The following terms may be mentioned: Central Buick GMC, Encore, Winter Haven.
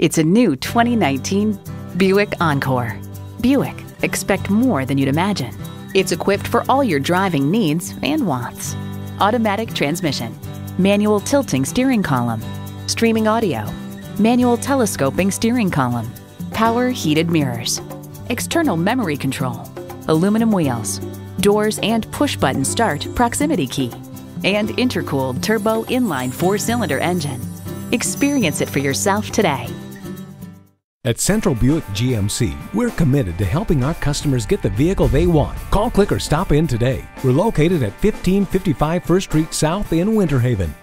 It's a new 2019 Buick Encore. Buick, expect more than you'd imagine. It's equipped for all your driving needs and wants. Automatic transmission, manual tilting steering column, streaming audio, manual telescoping steering column, power heated mirrors, external memory control, aluminum wheels, doors and push-button start proximity key, and intercooled turbo inline four-cylinder engine. Experience it for yourself today. At Central Buick GMC, we're committed to helping our customers get the vehicle they want. Call, click, or stop in today. We're located at 1555 1st Street South in Winter Haven.